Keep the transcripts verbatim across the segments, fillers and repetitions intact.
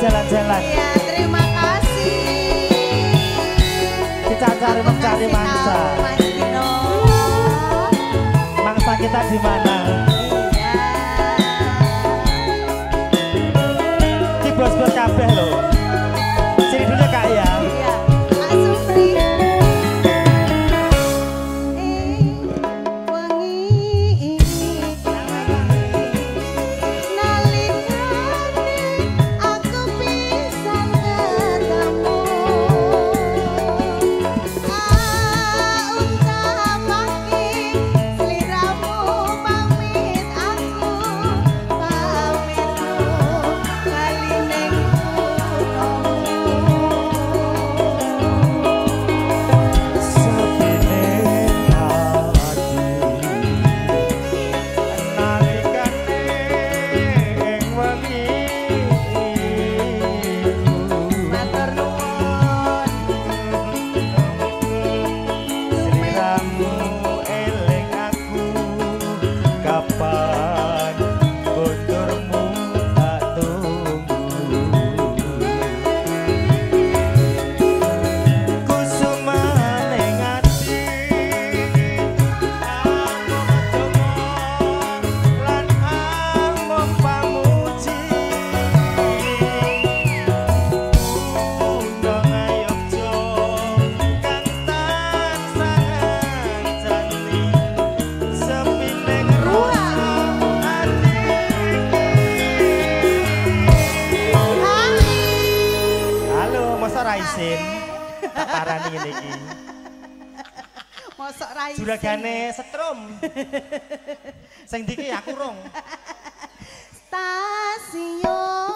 jalan-jalan. Iya, terima kasih. Kita cari mencari mangsa. Mangsa kita di mana? Iya. Di bos-bos kabeh loh. Sini dulu Kak ya. Iya. Asumsi. Eh, wangi. Juragane setrum. Sing diki aku rong. Stasiun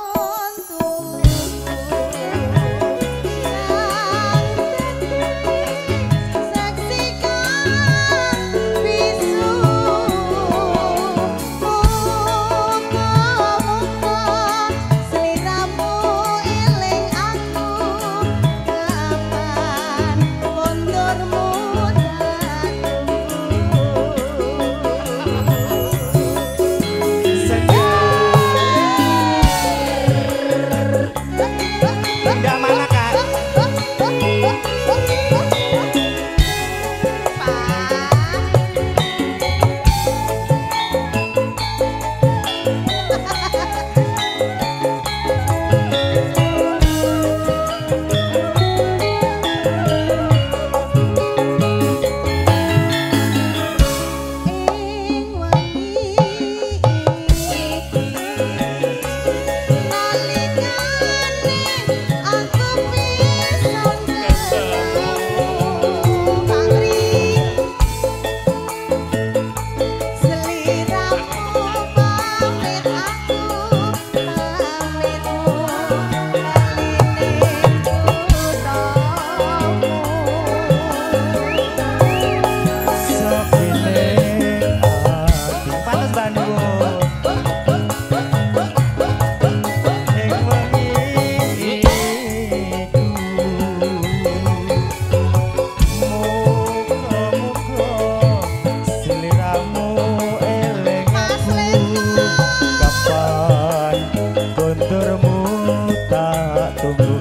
Tugu.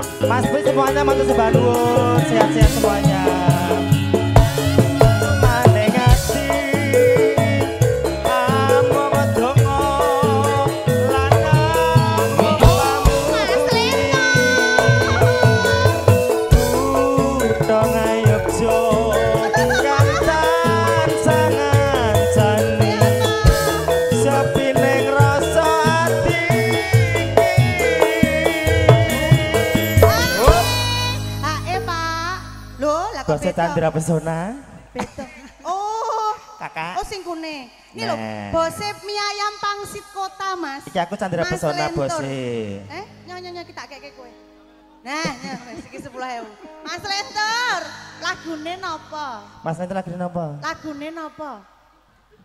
Bose Chandra Pesona. Beto. Oh, Kakak. Oh sing kune. Iki lho, bose mie ayam pangsit kota, Mas. Iki aku Chandra Pesona bose. Eh, nyonya-nyonya kita keke kowe. Nah, nah iki sepuluh ribu. Mas Lentur, lagune napa? Mas Lentur lagune napa? Lagune napa?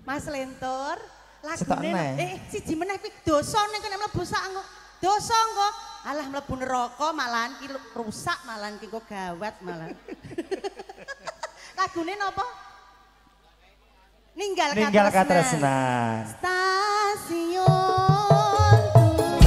Mas Lentur, lagune eh siji meneh kuwi dosa nek nek mlebu sak engko. Dosa engko. Alah mlebu neraka malahan ki rusak malahan ki kok gawat malahan. Lagune napa? Ninggal Katresnan. Ninggal Katresnan. Stasiun Tugu.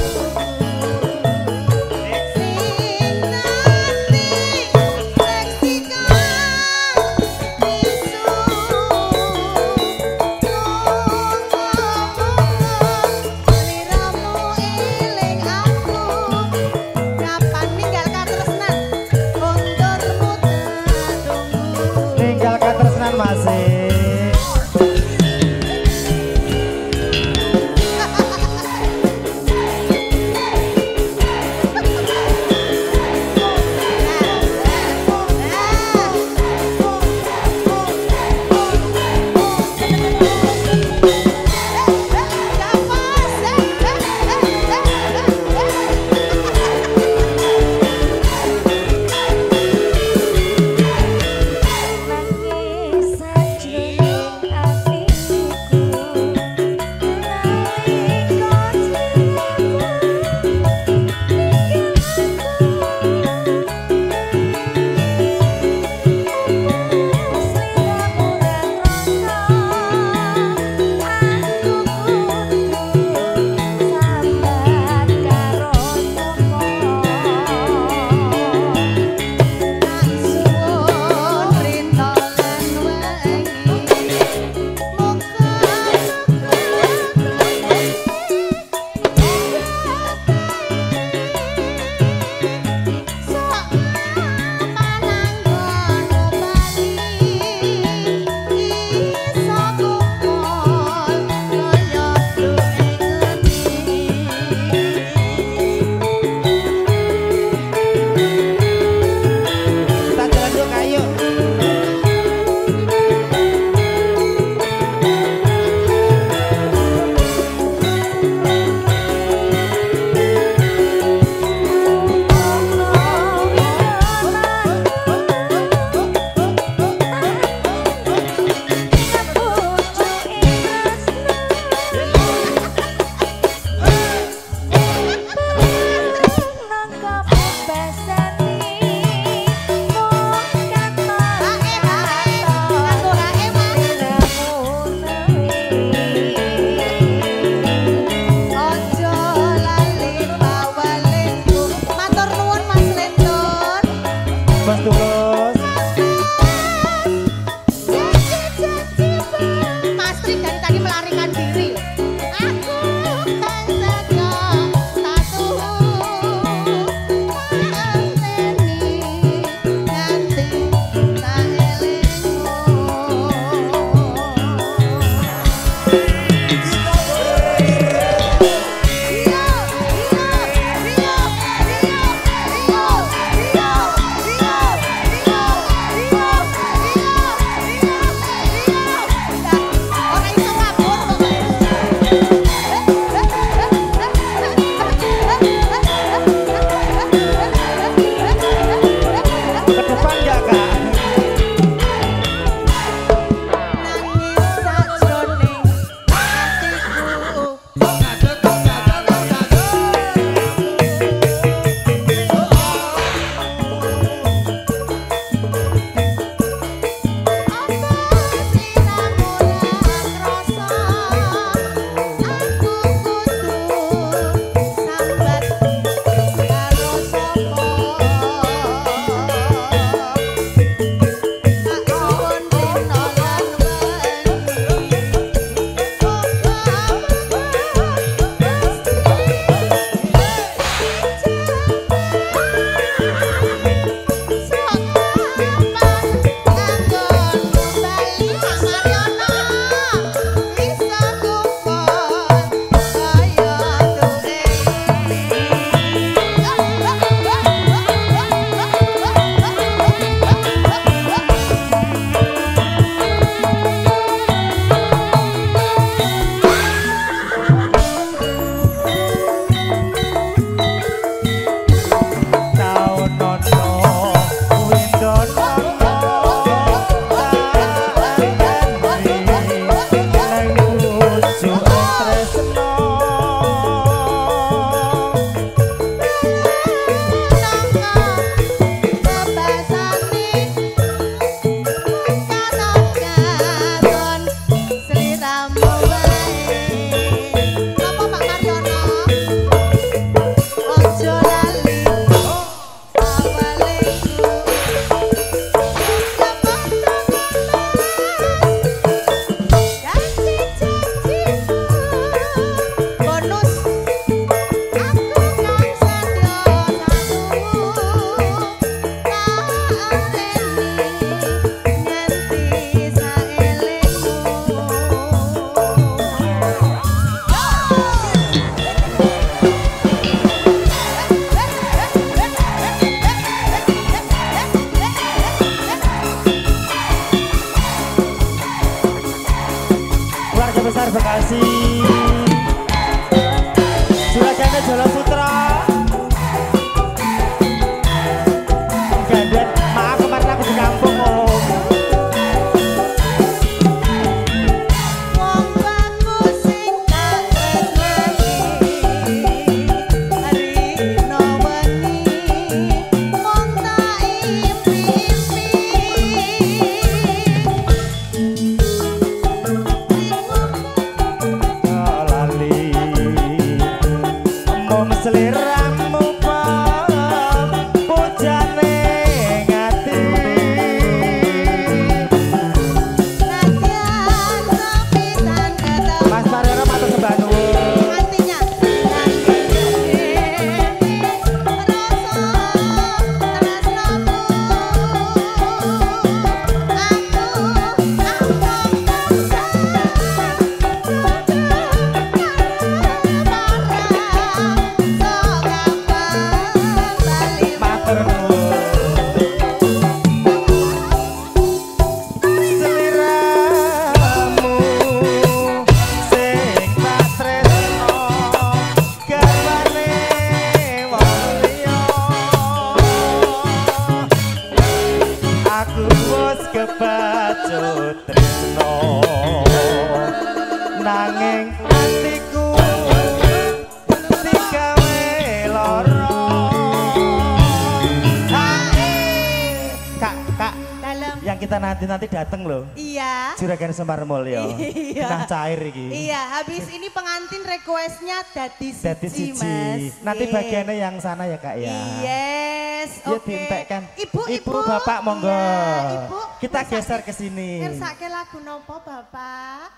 Juragan Semar Mulyo. Nah cair iki. Iya, habis ini pengantin requestnya dadi siji. Nanti bagiannya yang sana ya Kak ya. Yes, oke. Okay. Ibu, ibu, Bapak monggo. Iya, ibu, kita geser ke sini. Kersake lagu nopo Bapak?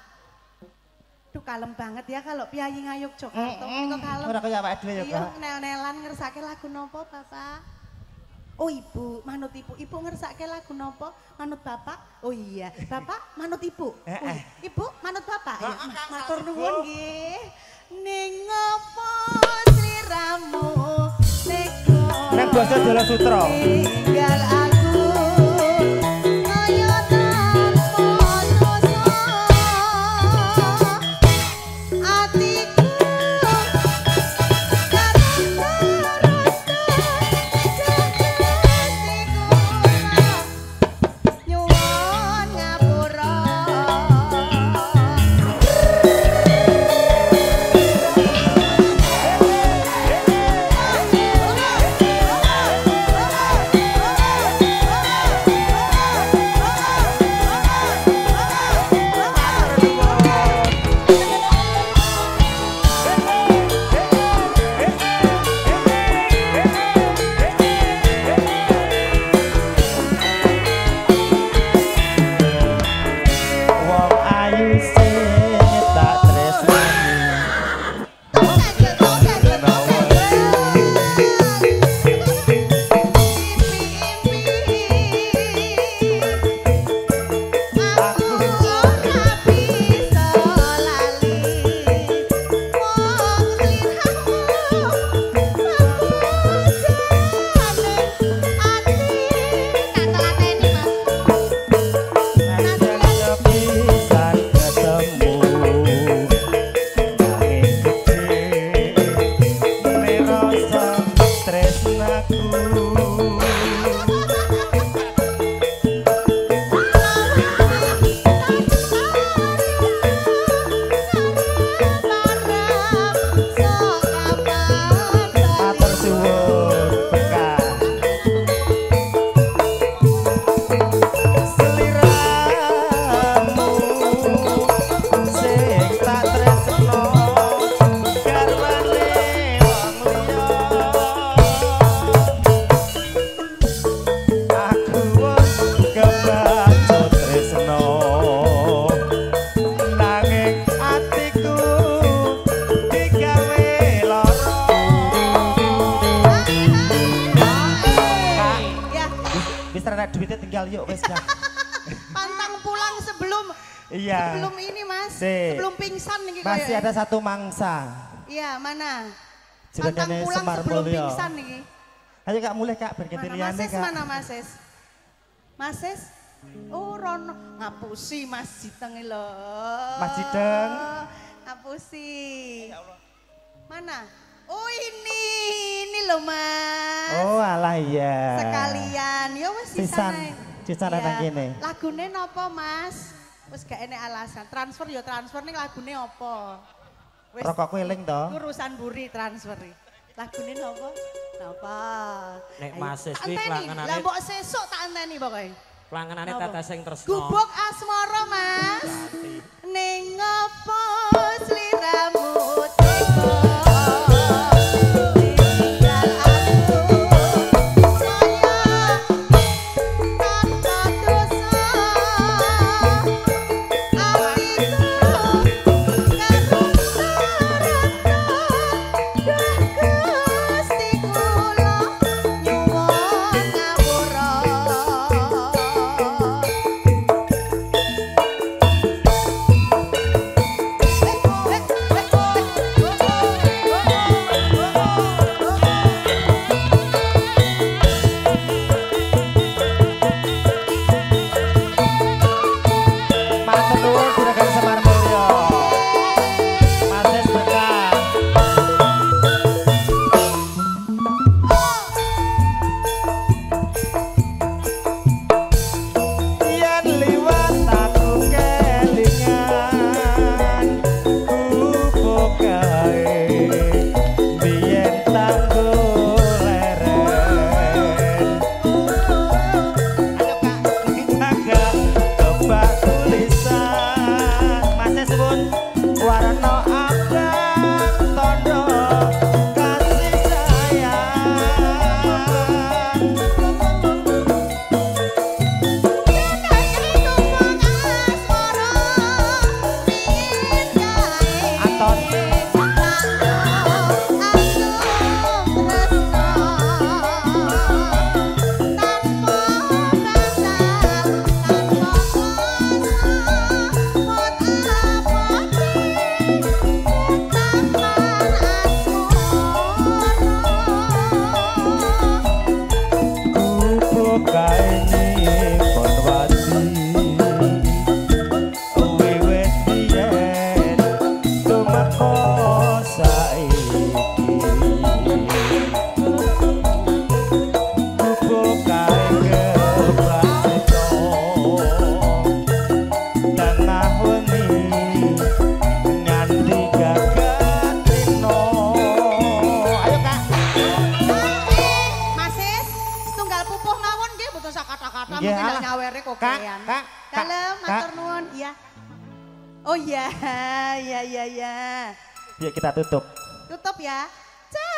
Duh kalem banget ya kalau piyayi ngayuk Jakarta niku kalem. Ora kaya awake dhewe ya Kak. Iya, nel-nelan ngersake lagu nopo Bapak? Oh ibu, manut ibu, ibu ngersake lagu nopo, manut bapak, oh iya, bapak manut ibu, oh, ibu manut bapak, ya, matur nuwun nggih, ning ngopo sliramu, teko, ning basa Jawa Sutra, ninggal aku, kaya tanpa dosa. Sebelum ini mas, si. sebelum pingsan nih masih ada satu mangsa. Iya mana? Pantang pulang sebelum pingsan nih. Ayo kak mulai kak berketirian deh kak. Mana mases? Mases? Oh Rono ngapusi mas Jiteng lo. Mas Jiteng? Ngapusi. Mana? Oh ini, ini lo mas. Oh alah ya. Sekalian, ya mas Jiteng. Jiteng datang gini. Lagunya apa mas? Wes gak enek alasan, transfer ya transfer nih lagune apa? Rokokku eling to. Urusan buri transfer iki. Lagune napa? Napa? Nek Mas Siswi pelanganane. Lah mbok sesuk tak enteni pokoke. Pelanganane Tata sing tresno. Gubuk asmara Mas. Ning apa sliramu teko? Kita tutup. Tutup ya. Catat.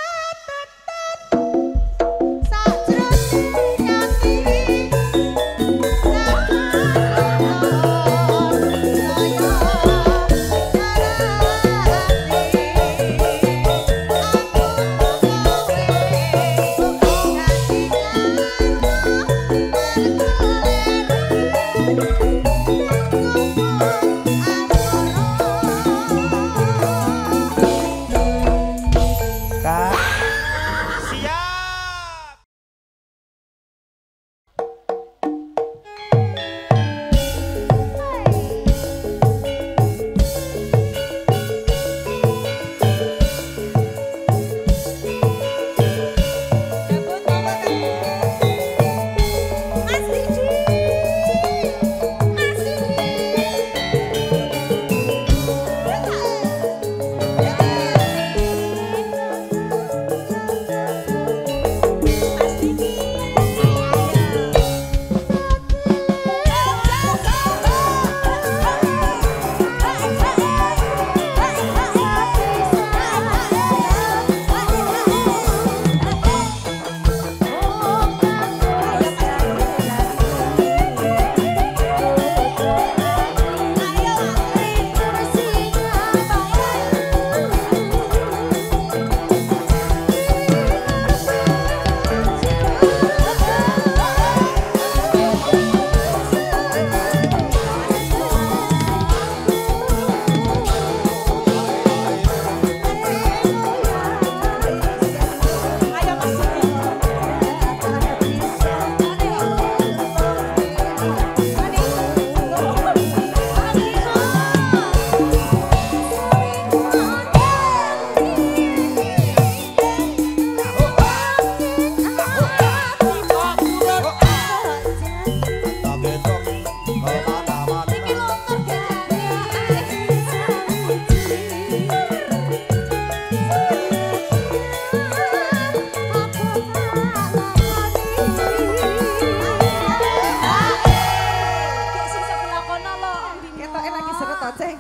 Awake lagi seret to, Ceng.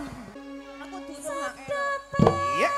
Aku dulu. Iya.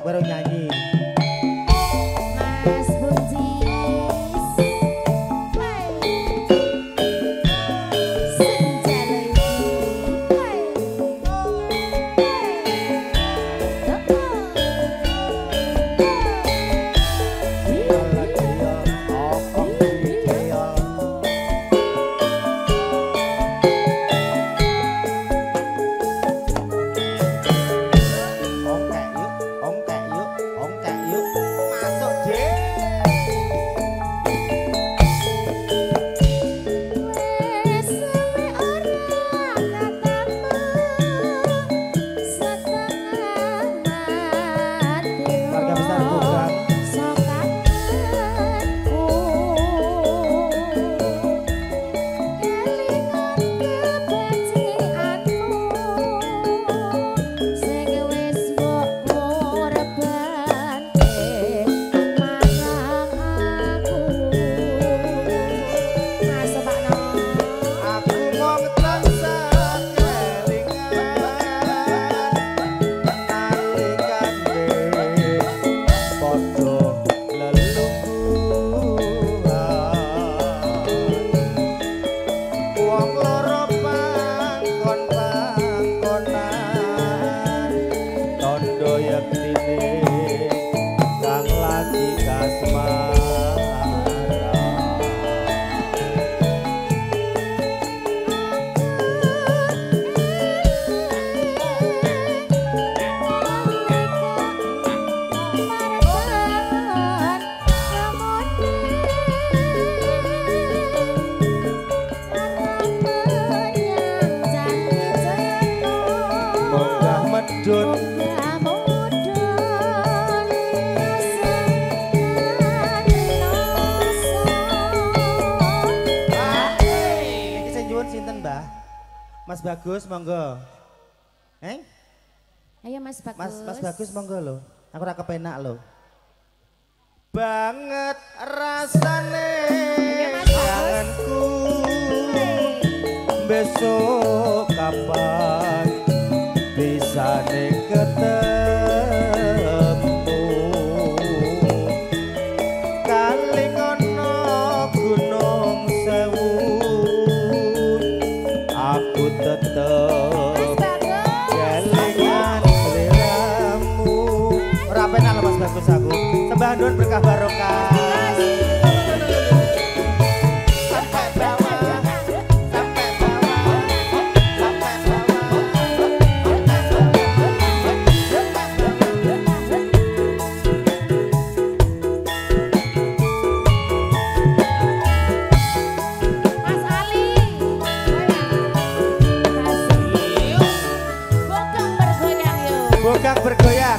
baru nyanyi. Mas Bagus monggo. Eh? Ayo Mas Bagus. Mas, Mas Bagus monggo lho. Aku ora kepenak lho. Banget rasane kangenku. Besok kapan bisa ketemu? Sembah nuwun berkah barokah. Sampai bawah, sampai bawah, sampai bawah. Mas Ali, bokak bergoyang yuk. Bokak bergoyang.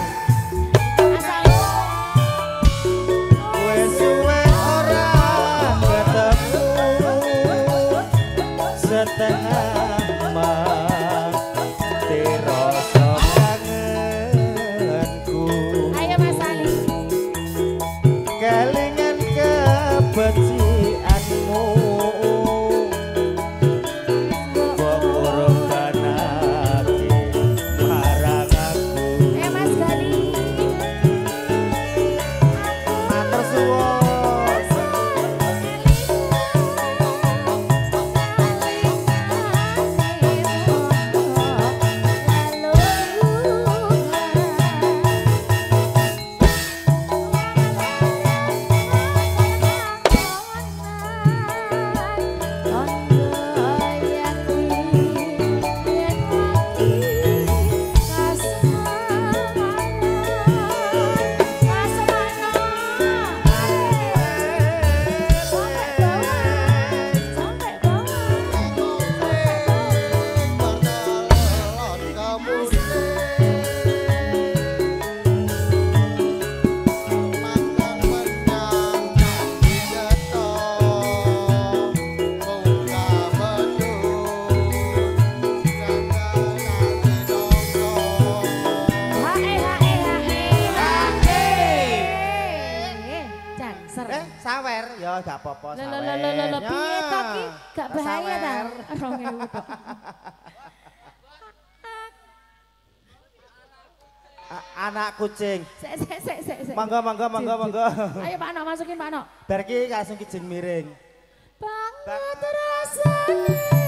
Gak apa-apa sawer. Lho lho lho lho, piye to iki? Gak bahaya ta? dua ribu tok. Anak kucing. Sek sek sek sek. Mangga mangga mangga mangga. Ayo Pak Nok masukin Pak Nok. Bar iki kasung kijing miring. Banget rasane.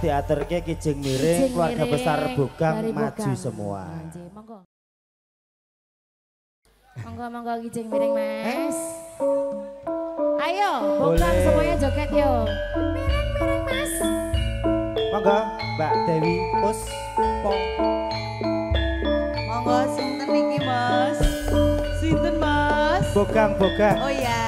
Diaturke kijing miring, keluarga besar Bugang maju semua. Monggo, monggo, monggo kijing miring mas. Ayo, Bugang semuanya joget yo. Miring, miring mas. Monggo, Mbak Dewi Puspong. Monggo, sinten niki mas? Sinten mas? Bugang, Bugang. Oh ya.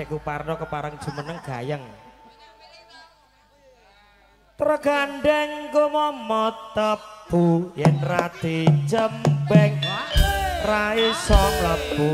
Kuparno keparang jumeneng gayeng tergandeng gomomot tebu yen rati jembeng rai song lebu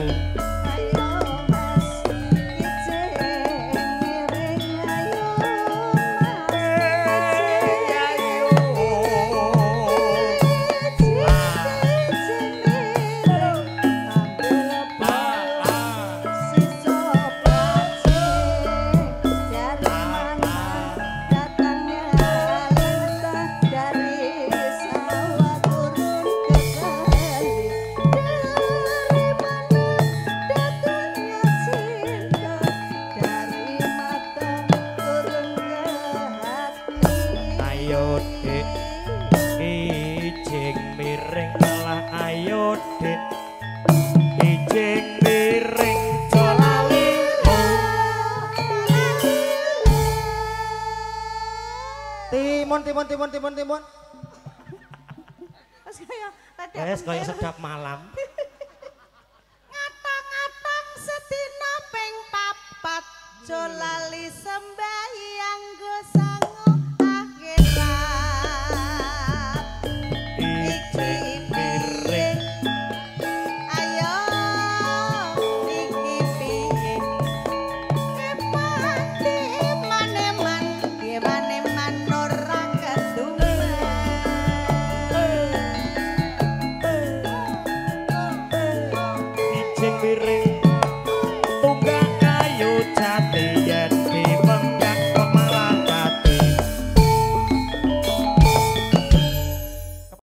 timun, timun, timun. Wes kaya sedap malam. Ngatang-ngatang setina ping papat jo lali sembah.